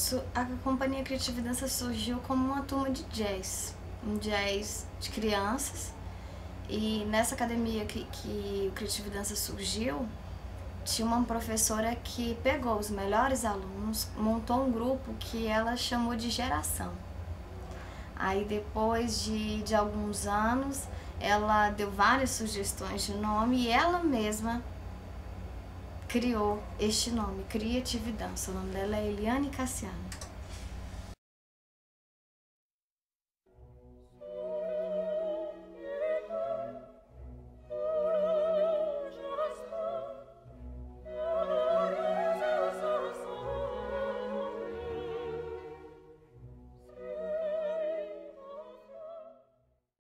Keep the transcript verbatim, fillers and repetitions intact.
março, a Companhia Criatividança surgiu como uma turma de jazz, um jazz de crianças, e nessa academia que, que o Criatividança surgiu, tinha uma professora que pegou os melhores alunos, montou um grupo que ela chamou de Geração. Aí depois de, de alguns anos, ela deu várias sugestões de nome e ela mesma criou este nome, Criatividança. O nome dela é Eliane Cassiano.